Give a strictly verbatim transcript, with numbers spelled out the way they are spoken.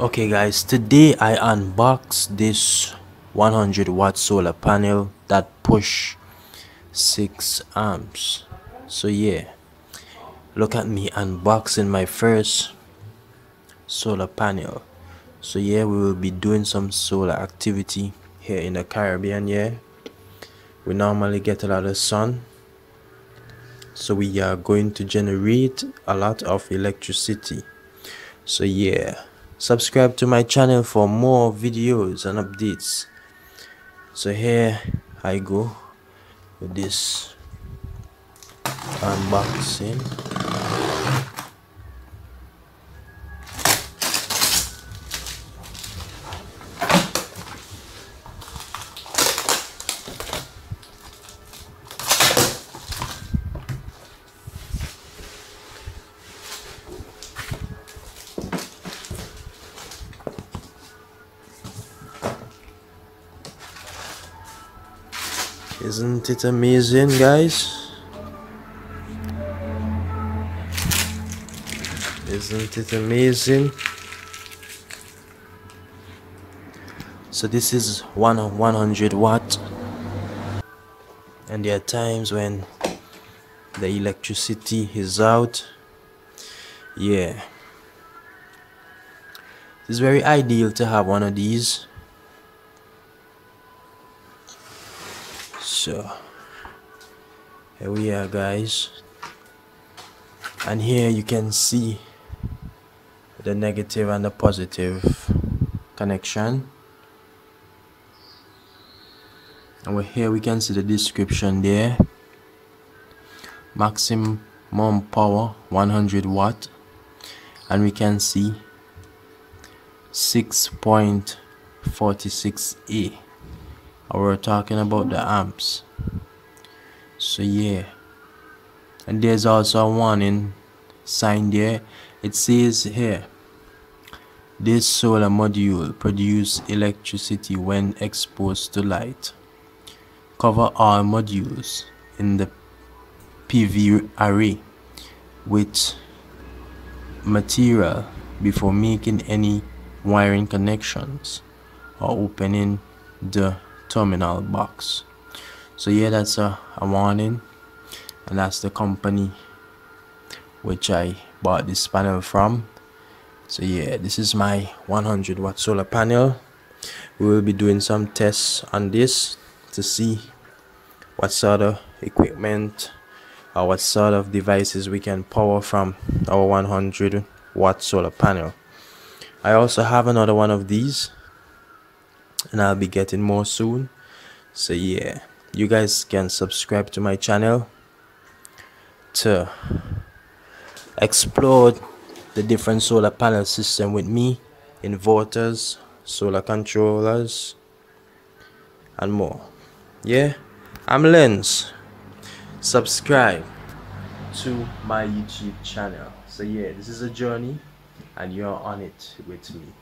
Okay guys, today I unboxed this one hundred watt solar panel that push six amps. So yeah, look at me unboxing my first solar panel. So yeah, we will be doing some solar activity here in the Caribbean. Yeah, we normally get a lot of sun, so we are going to generate a lot of electricity. So yeah, subscribe to my channel for more videos and updates. So here I go with this unboxing. Isn't it amazing, guys? Isn't it amazing? So this is one hundred watt, and there are times when the electricity is out. Yeah, it's very ideal to have one of these. So here we are, guys, and here you can see the negative and the positive connection, and we're here we can see the description there. Maximum power one hundred watt, and we can see six point four six amps. We're talking about the amps. So yeah, and there's also a warning sign there. It says here, this solar module produces electricity when exposed to light. Cover all modules in the P V array with material before making any wiring connections or opening the terminal box. So yeah, that's a, a warning, and that's the company which I bought this panel from. So yeah, this is my one hundred watt solar panel. We will be doing some tests on this to see what sort of equipment or what sort of devices we can power from our one hundred watt solar panel. I also have another one of these, and I'll be getting more soon. So yeah, you guys can subscribe to my channel to explore the different solar panel system with me, inverters, solar controllers, and more. Yeah, I'm Lenz. Subscribe to my YouTube channel. So yeah, this is a journey, and you're on it with me.